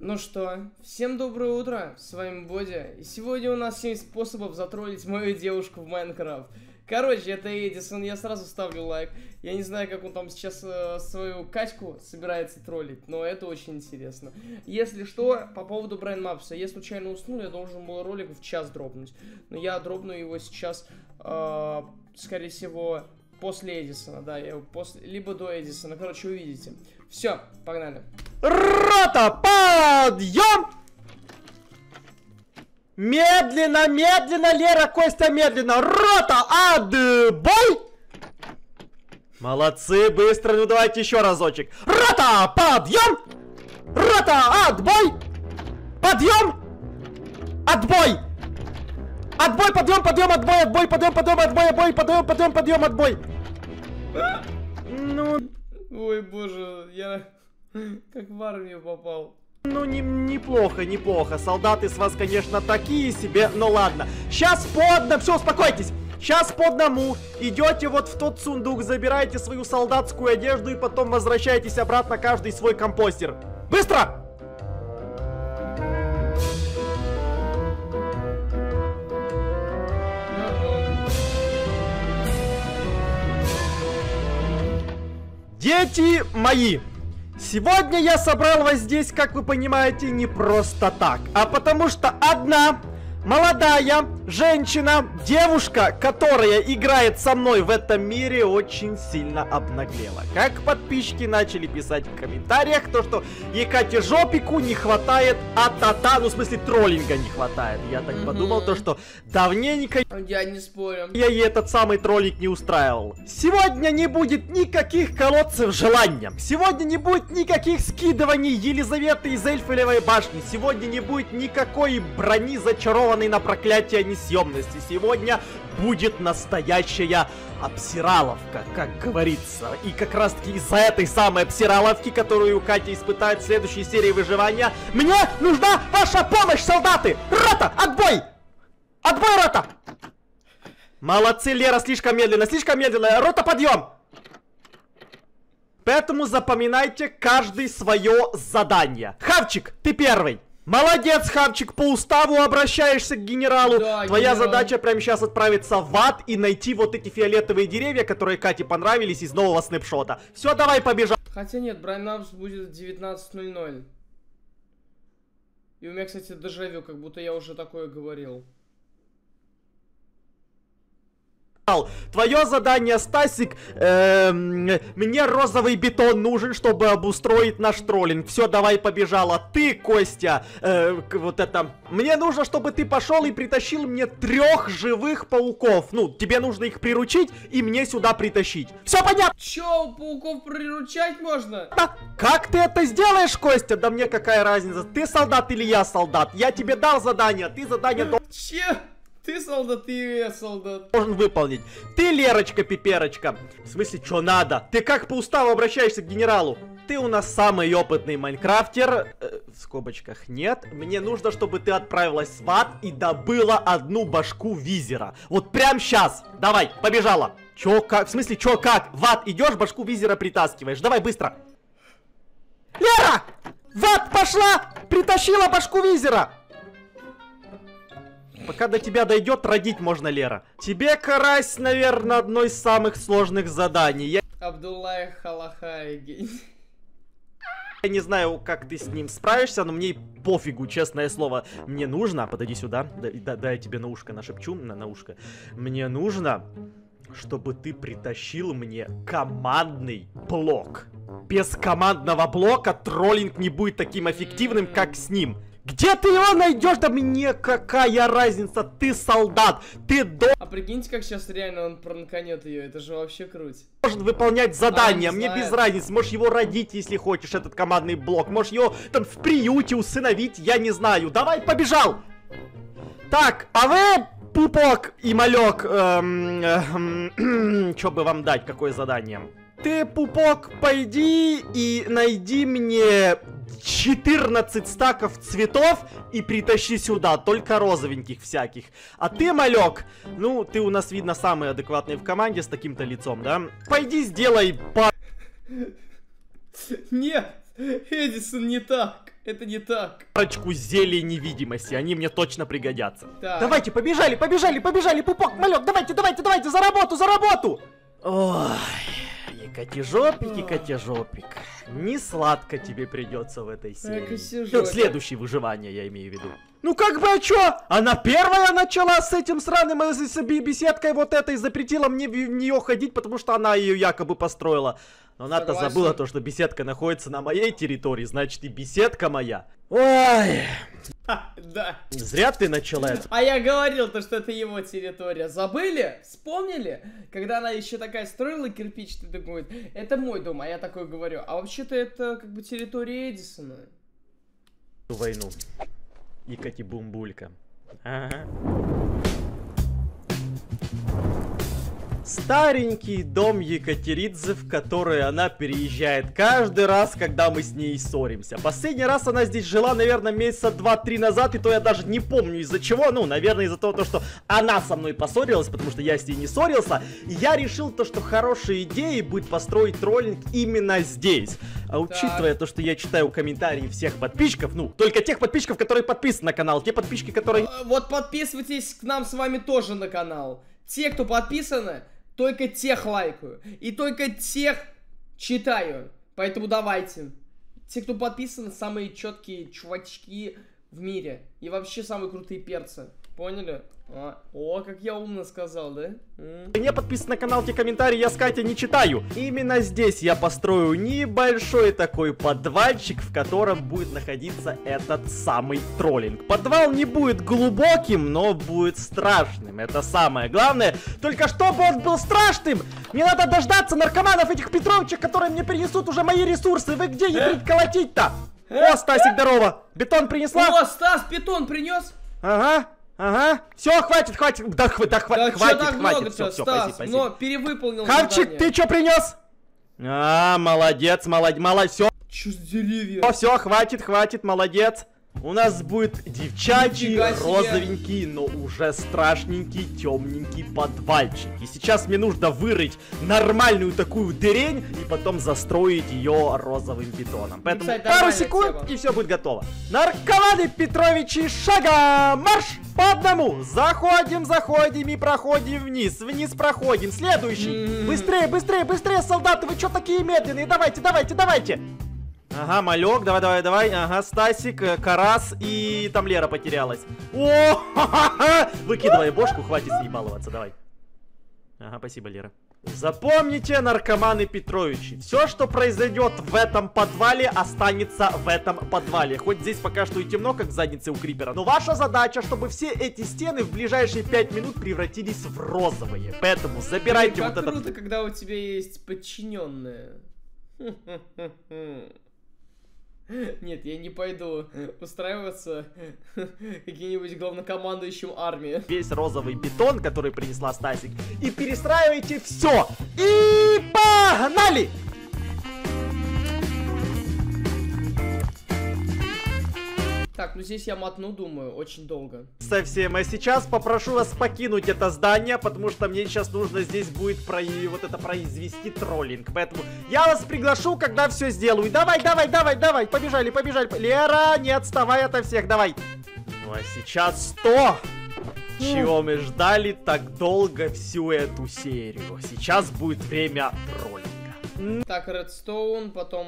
Ну что, всем доброе утро, с вами Бодя, и сегодня у нас 7 способов затроллить мою девушку в Майнкрафт. Короче, это Эдисон, я сразу ставлю лайк, я не знаю, как он там сейчас свою Катьку собирается троллить, но это очень интересно. Если что, по поводу Брейн Мапса, я случайно уснул, я должен был ролик в час дропнуть, но я дропну его сейчас, скорее всего, после Эдисона, да, я его после, либо до Эдисона, короче, увидите. Все, погнали. Рота, подъем! Медленно, медленно, Лера, Костя, медленно. Рота, отбой! Молодцы, быстро, ну давайте еще разочек. Рота, подъем! Рота, отбой! Подъем! Отбой! Отбой, подъем, отбой, отбой, подъем, отбой, отбой, подъем, отбой. Ну... Ой, боже, я... Как в армию попал. Ну, неплохо, неплохо. Солдаты с вас, конечно, такие себе, но ладно. Сейчас подно, все, успокойтесь. Сейчас по одному идете вот в тот сундук, забираете свою солдатскую одежду и потом возвращаетесь обратно каждый свой компостер. Быстро! Дети мои! Сегодня я собрал вас здесь, как вы понимаете, не просто так, а потому что одна молодая женщина, девушка, которая играет со мной в этом мире, очень сильно обнаглела. Как подписчики начали писать в комментариях, то что Екате жопику не хватает а-та-та, ну в смысле троллинга не хватает. Я так подумал, то что давненько я не спорю, я ей этот самый троллик не устраивал. Сегодня не будет никаких колодцев желания. Сегодня не будет никаких скидываний Елизаветы из Эльфелевой башни. Сегодня не будет никакой брони зачарованной на проклятие несъемности. Сегодня будет настоящая обсираловка, как говорится. И как раз таки из-за этой самой обсираловки, которую Катя испытает в следующей серии выживания, мне нужна ваша помощь, солдаты! Рота, отбой! Отбой, рота! Молодцы, Лера, слишком медленно, слишком медленно. Рота, подъем! Поэтому запоминайте каждый свое задание. Хавчик, ты первый! Молодец, Хавчик, по уставу обращаешься к генералу. Да, твоя задача прямо сейчас отправиться в ад и найти вот эти фиолетовые деревья, которые Кате понравились из нового снэпшота. Все, давай, побежал. Хотя нет, Брейн Мапс будет в 19:00. И у меня, кстати, дежавю, как будто я уже такое говорил. Твое задание, Стасик, мне розовый бетон нужен, чтобы обустроить наш троллинг. Все, давай, побежала. Ты, Костя, вот это... Мне нужно, чтобы ты пошел и притащил мне 3 живых пауков. Ну, тебе нужно их приручить и мне сюда притащить. Все понятно? Че, пауков приручать можно? Да. Как ты это сделаешь, Костя? Да мне какая разница, ты солдат или я солдат? Я тебе дал задание, ты задание... Че? Ты солдат, и я солдат. Должен выполнить. Ты, Лерочка, пиперочка. В смысле, что надо? Ты как по уставу обращаешься к генералу? Ты у нас самый опытный майнкрафтер. В скобочках нет. Мне нужно, чтобы ты отправилась в ад и добыла одну башку визера. Вот прям сейчас. Давай, побежала. Чё как? В смысле, чё как? В ад идешь, башку визера притаскиваешь. Давай, быстро. Лера! В ад пошла! Притащила башку визера! Пока до тебя дойдет, родить можно, Лера. Тебе, Карась, наверное, одно из самых сложных заданий. Абдуллай Халахайги. Я не знаю, как ты с ним справишься, но мне пофигу, честное слово. Мне нужно... Подойди сюда. Да, я тебе на ушко нашепчу. На ушко. Мне нужно, чтобы ты притащил мне командный блок. Без командного блока троллинг не будет таким эффективным, как с ним. Где ты его найдешь? Да мне какая разница, ты солдат, ты должен... А прикиньте, как сейчас реально он пранканет ее, это же вообще круть. Должен выполнять задание, мне без разницы, можешь его родить, если хочешь, этот командный блок, можешь его там в приюте усыновить, я не знаю. Давай, побежал! Так, а вы, пупок и малек, что бы вам дать, какое задание? Ты, пупок, пойди и найди мне 14 стаков цветов и притащи сюда, только розовеньких всяких. А ты, малек, ну, ты у нас, видно, самый адекватный в команде с таким-то лицом, да? Пойди сделай... Нет, Эдисон, не так. Это не так. Парочку зелий невидимости, они мне точно пригодятся. Так. Давайте, побежали, побежали, побежали, пупок, малек, давайте, давайте, давайте, за работу, за работу. Ой, Катя-жопик и Катя-жопик. Не сладко тебе придется в этой серии. Вот следующее выживание, я имею в виду. Ну как бы, а чё? Она первая начала с этим сраным беседкой вот этой, запретила мне в нее ходить, потому что она ее якобы построила. Но она-то забыла то, что беседка находится на моей территории, значит и беседка моя. Ой. Да. Зря ты начала это. А я говорил то, что это его территория. Забыли? Вспомнили? Когда она еще такая строила кирпич, ты думаешь, это мой дом, а я такой говорю. А вообще-то это как бы территория Эдисона. Войну. И Кати-бумбулька. Ага. Старенький дом Екатеридзе, в который она переезжает каждый раз, когда мы с ней ссоримся. Последний раз она здесь жила, наверное, месяца 2-3 назад, и то я даже не помню из-за чего. Ну, наверное, из-за того, что она со мной поссорилась, потому что я с ней не ссорился. И я решил то, что хорошей идеей будет построить троллинг именно здесь. А учитывая то, что я читаю комментарии всех подписчиков, ну, только тех подписчиков, которые подписаны на канал, те подписчики, которые... Вот подписывайтесь к нам с вами тоже на канал. Те, кто подписаны... Только тех лайкаю. И только тех читаю. Поэтому давайте. Те, кто подписан, самые четкие чувачки в мире. И вообще самые крутые перцы. Поняли? О, как я умно сказал, да? Мне подписано на канал, те комментарии я с Катей не читаю. Именно здесь я построю небольшой такой подвальчик, в котором будет находиться этот самый троллинг. Подвал не будет глубоким, но будет страшным. Это самое главное. Только чтобы он был страшным, мне надо дождаться наркоманов этих Петровичек, которые мне принесут уже мои ресурсы. Вы где ядрить колотить-то? О, Стасик, здорово. Бетон принесла? О, Стас, бетон принес? Ага. Ага, все, хватит, хватит, хватит, все, все, спасибо, спасибо. Но перевыполнил. Хавчик, ты что принес? А, молодец, молодец, все. Чё с деревья? Все, хватит, хватит, молодец. У нас будет девчачий, розовенький, но уже страшненький, темненький подвальчик. И сейчас мне нужно вырыть нормальную такую дырень и потом застроить ее розовым бетоном. Поэтому кстати, пару секунд и все будет готово. Наркоманы Петровичи, шагом марш по одному. Заходим, заходим и проходим вниз, вниз проходим. Следующий. Быстрее, быстрее, быстрее, солдаты, вы что такие медленные? Давайте, давайте, давайте. Ага, малек, давай, давай, давай. Ага, Стасик, Карас и там Лера потерялась. О, ха-ха-ха! Выкидывай бошку, хватит с ней баловаться, давай. Ага, спасибо, Лера. Запомните, наркоманы Петровичи, все, что произойдет в этом подвале, останется в этом подвале. Хоть здесь пока что и темно, как в заднице у крипера, но ваша задача, чтобы все эти стены в ближайшие 5 минут превратились в розовые. Поэтому забирайте вот это. Круто, когда у тебя есть подчиненные. Нет, я не пойду устраиваться каким-нибудь главнокомандующим армии. Весь розовый бетон, который принесла Стасик, и перестраивайте все. И погнали! Так, ну здесь я мотну, думаю, очень долго. Совсем, а сейчас попрошу вас покинуть это здание, потому что мне сейчас нужно здесь будет произвести троллинг. Поэтому я вас приглашу, когда все сделаю. Давай, давай, давай, давай, побежали, побежали. Лера, не отставай ото всех, давай. Ну а сейчас 100. Чего мы ждали так долго всю эту серию. Сейчас будет время троллинга. Так, редстоун, потом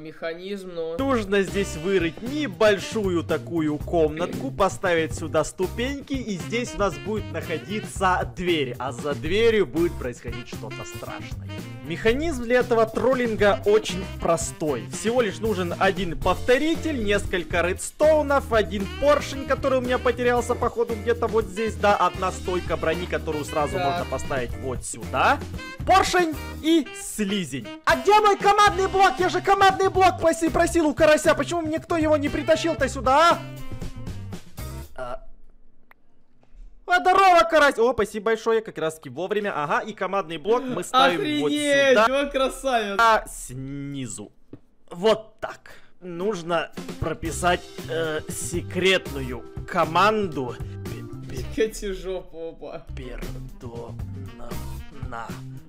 механизм, но... Нужно здесь вырыть небольшую такую комнатку, поставить сюда ступеньки, и здесь у нас будет находиться дверь, а за дверью будет происходить что-то страшное. Механизм для этого троллинга очень простой. Всего лишь нужен один повторитель, несколько редстоунов, один поршень, который у меня потерялся, походу, где-то вот здесь, да, одна стойка брони, которую сразу можно поставить вот сюда. Поршень и слизень. А где мой командный блок? Я же командный блок просил у Карася. Почему мне кто его не притащил-то сюда, а? Здорово, Карась. О, спасибо большое, как раз таки вовремя. Ага, и командный блок мы ставим вот сюда. Охренеть, красавец. А снизу. Вот так. Нужно прописать секретную команду. Пердона.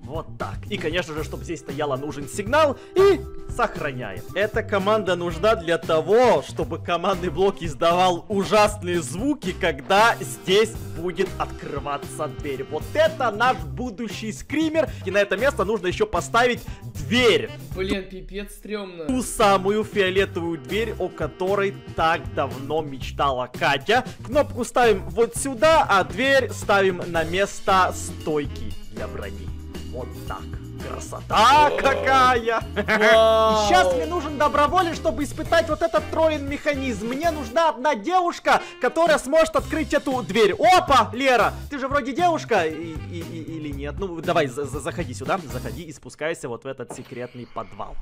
Вот так. И, конечно же, чтобы здесь стояло, нужен сигнал. И сохраняем. Эта команда нужна для того, чтобы командный блок издавал ужасные звуки, когда здесь будет открываться дверь. Вот это наш будущий скример. И на это место нужно еще поставить дверь. Блин, пипец стрёмно. Ту самую фиолетовую дверь, о которой так давно мечтала Катя. Кнопку ставим вот сюда, а дверь ставим на место стойки для брони. Вот так. Красота какая! И сейчас мне нужен доброволец, чтобы испытать вот этот троллинг механизм. Мне нужна одна девушка, которая сможет открыть эту дверь. Опа, Лера, ты же вроде девушка или нет? Ну, давай, заходи сюда, заходи и спускайся вот в этот секретный подвал.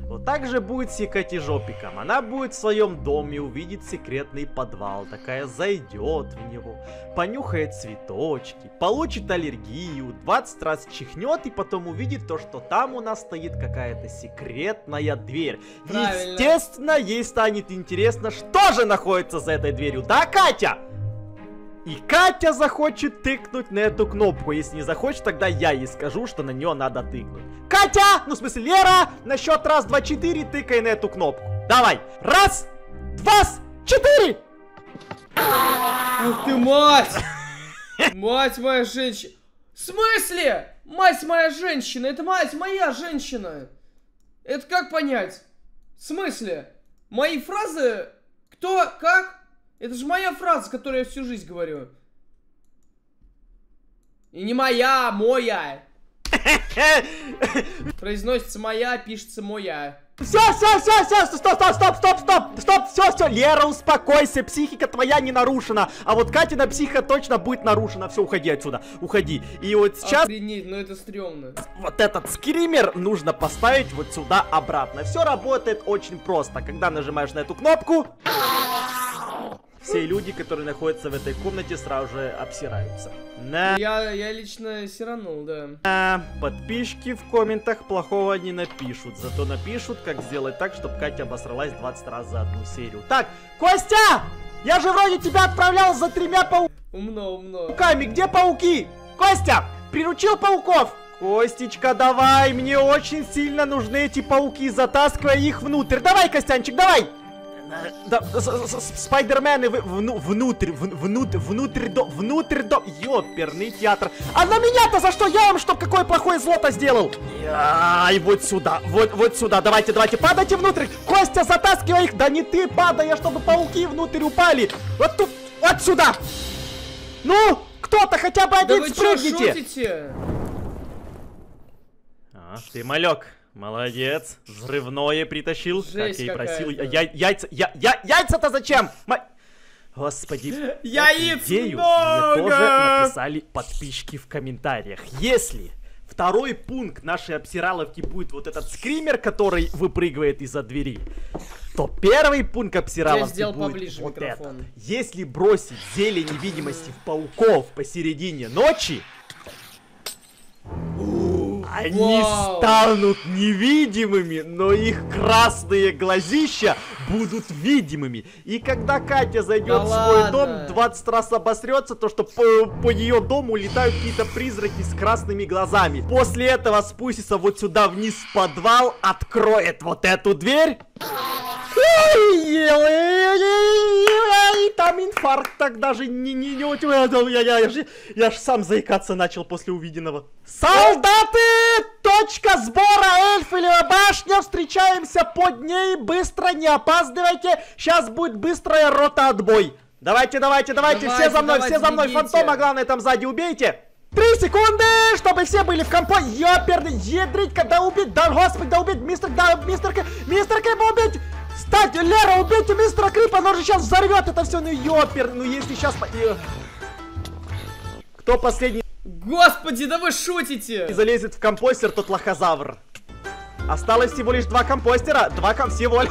Вот так же будет с Катежопиком. Она будет в своем доме, увидит секретный подвал. Такая зайдет в него, понюхает цветочки, получит аллергию, 20 раз чихнет и потом увидит то, что там у нас стоит какая-то секретная дверь. Правильно. Естественно, ей станет интересно, что же находится за этой дверью. Да, Катя? И Катя захочет тыкнуть на эту кнопку. Если не захочет, тогда я ей скажу, что на нее надо тыкнуть. Катя, ну в смысле Лера, на счет 1, 2, 4 тыкай на эту кнопку. Давай. 1, 2, 4. Ух ты, мать! Мать моя женщина. В смысле? Мать моя женщина. Это мать моя женщина. Это как понять? В смысле? Мои фразы? Кто? Как? Это же моя фраза, которую я всю жизнь говорю. И не моя, моя. Произносится моя, пишется моя. Все, стоп, все, Лера, успокойся, психика твоя не нарушена. А вот Катина психа точно будет нарушена. Все, уходи отсюда, уходи. И вот сейчас... Охренеть, ну это стрёмно. Вот этот скример нужно поставить вот сюда обратно. Все работает очень просто. Когда нажимаешь на эту кнопку... Все люди, которые находятся в этой комнате, сразу же обсираются. Я лично сиранул, да. Подписчики в комментах плохого не напишут. Зато напишут, как сделать так, чтобы Катя обосралась 20 раз за одну серию. Так, Костя! Я же вроде тебя отправлял за 3 пауками. Умно. Пауками, где пауки? Костя, приручил пауков? Костечка, давай, мне очень сильно нужны эти пауки, затаскивая их внутрь. Давай, Костянчик, давай! Да, спайдермены внутрь, ёперный театр. А на меня-то за что? Я вам что, какое плохое зло-то сделал? И вот сюда, давайте, падайте внутрь. Костя, затаскивай их. Да не ты, падай, чтобы пауки внутрь упали. Вот тут, вот сюда. Ну, кто-то хотя бы один спрыгните. Ты малек. Молодец, взрывное притащил. Жесть, как я и просил. Яйца-то зачем? Господи, яиц идею мне тоже написали подписчики в комментариях. Если второй пункт нашей обсираловки будет вот этот скример, который выпрыгивает из-за двери, то первый пункт обсираловки будет вот этот. Если бросить зелье невидимости в пауков посередине ночи, они станут невидимыми, но их красные глазища будут видимыми. И когда Катя зайдет в свой дом, 20 раз обосрется, то что по ее дому летают какие-то призраки с красными глазами. После этого спустится вот сюда вниз в подвал, откроет вот эту дверь. И там инфаркт, так даже не... Я ж сам заикаться начал после увиденного. Солдаты! Точка сбора, Эльфелева башня. Встречаемся под ней. Быстро, не опаздывайте. Сейчас будет быстрая рота отбой. Давайте, все за мной. Фантома, главное, там сзади убейте. 3 секунды, чтобы все были в компо. Ёперный, ядрить, когда убить. Да, господи, да убить. Мистер Крип убить. Кстати, Лера, убейте мистера Крипа, он же сейчас взорвет это все, ну ёпер, ну если сейчас... Кто последний... Господи, да вы шутите! И залезет в компостер, тот лохозавр. Осталось всего лишь 2 компостера, 2 всего...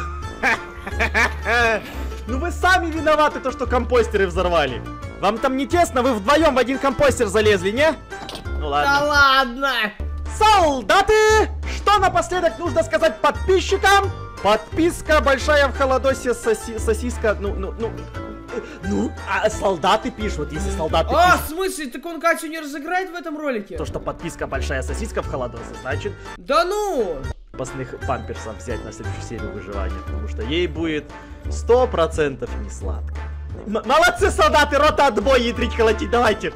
Ну вы сами виноваты, то что компостеры взорвали. Вам там не тесно, вы вдвоем в один компостер залезли, не? Ну ладно. Да ладно! Солдаты! Что напоследок нужно сказать подписчикам? Подписка большая в холодосе, сосиска, а солдаты пишут, если солдаты пишут. А, в смысле, так он Катю не разыграет в этом ролике? То, что подписка большая сосиска в холодосе, значит... Да ну! запасных памперсов взять на следующую серию выживания, потому что ей будет 100% не сладко. Молодцы, солдаты, рота отбой, ядрить, колотить, давайте!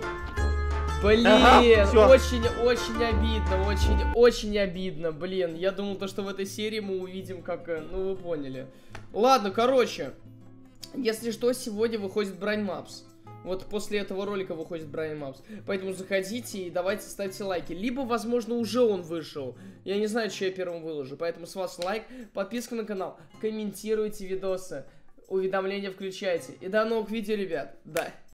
Блин, очень-очень обидно, очень-очень обидно, блин. Я думал, то, что в этой серии мы увидим, как... Ну, вы поняли. Ладно, короче. Если что, сегодня выходит Брейн Мапс. Вот после этого ролика выходит Брейн Мапс. Поэтому заходите и давайте ставьте лайки. Либо, возможно, уже он вышел. Я не знаю, что я первым выложу. Поэтому с вас лайк, подписка на канал, комментируйте видосы, уведомления включайте. И до новых видео, ребят. Да.